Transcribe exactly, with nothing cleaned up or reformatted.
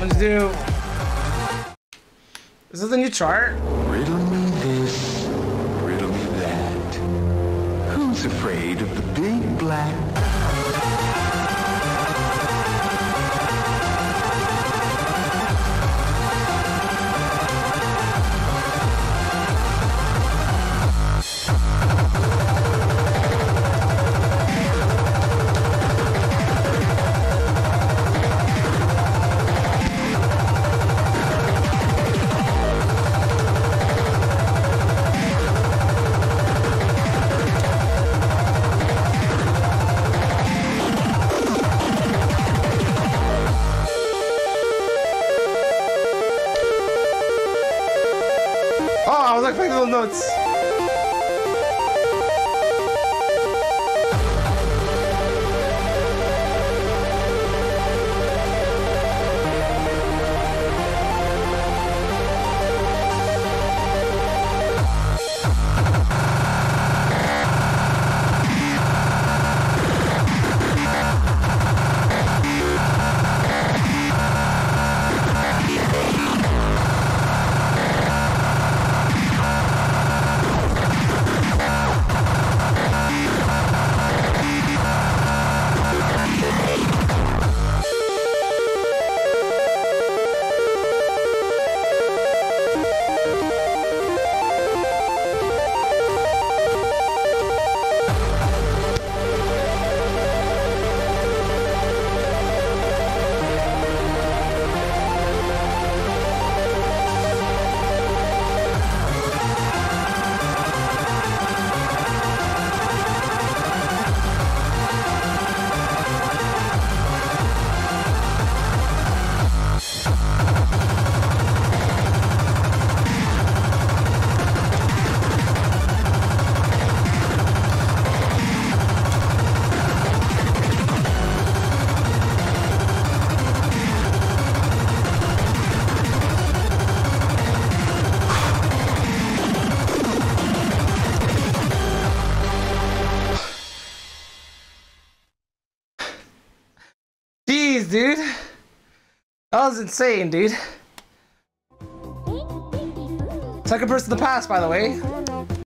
Let's do. Is this a new chart? Riddle me this, riddle me that. Who's afraid of the big black? Oh, I was like playing little notes. Dude, that was insane, dude. Second person to pass, by the way.